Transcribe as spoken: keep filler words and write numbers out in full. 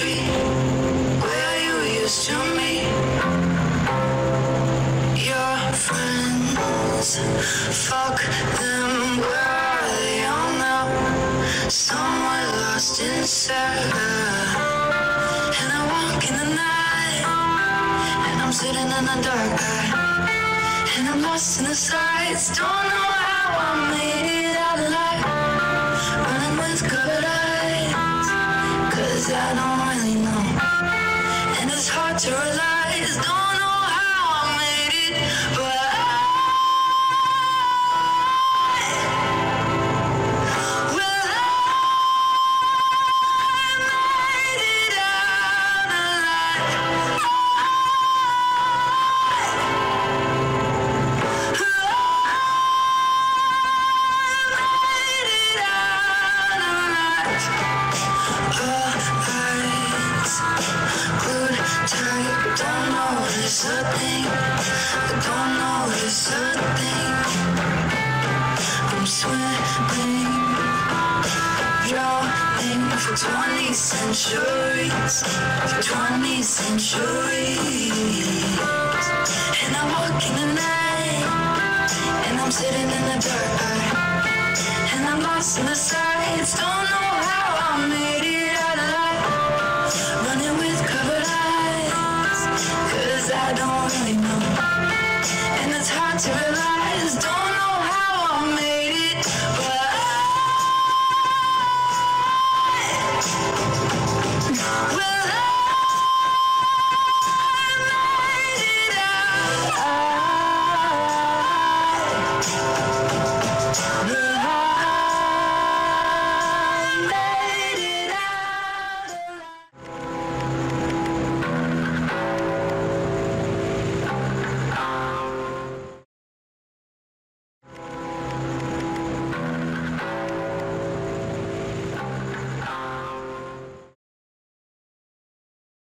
tree, where you used to meet your friends. Fuck them, where are they all now? Somewhere lost inside, and I walk in the night, and I'm sitting in the dark eye, and I'm lost in the sights. Don't know how I made it out alive, running with good eyes. I don't really know, and it's hard to realize. Don't know how I made it, but I, well, I made it out alive. I, I made it out alive. Glued tight, don't know it's a thing. I don't know it's a thing. I'm swimming your name for twenty centuries, for twenty centuries. And I'm walking the night, and I'm sitting in the dark, and I'm lost in the sights. Don't know.